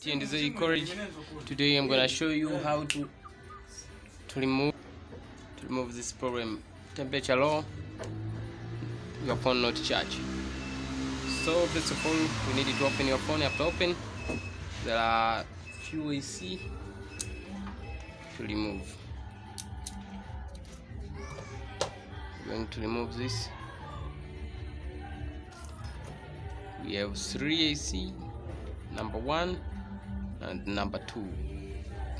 T AND Z College. Today I'm gonna show you how to remove this problem. Temperature low, your phone not charged. So first of all, we need to open your phone. After open, there are few ways to remove. We're going to remove this. We have 3 AC, number 1 and number 2.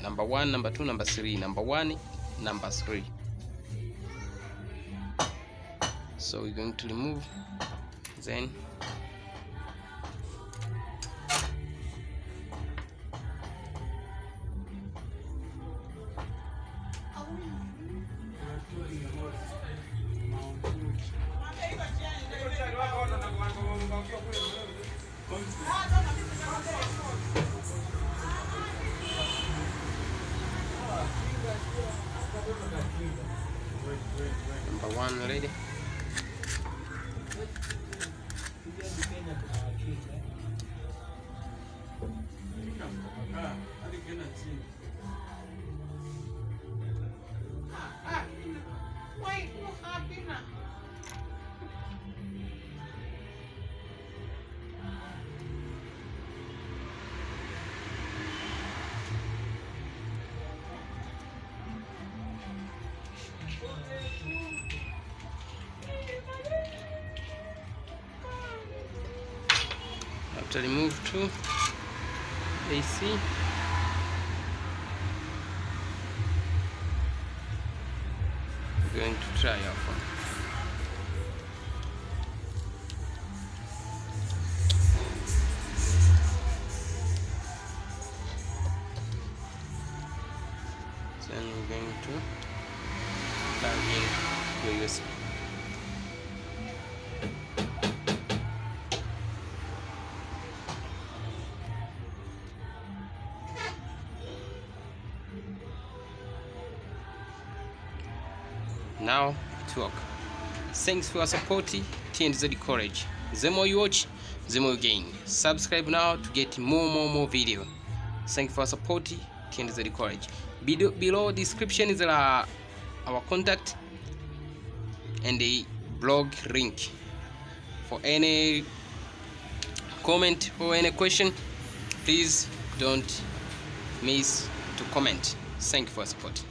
Number 1, number 2, number 3. Number 1, number 3. So we're going to remove, then number 1 already. After remove to AC, we're going to try our phone. Then we're going to plug in the USB. Now it works. Thanks for your support, T AND Z College. The more you watch, the more you gain. Subscribe now to get more video. Thanks for your support, T AND Z College. Below description is our contact and a blog link. For any comment or any question, please don't miss to comment. Thank you for support.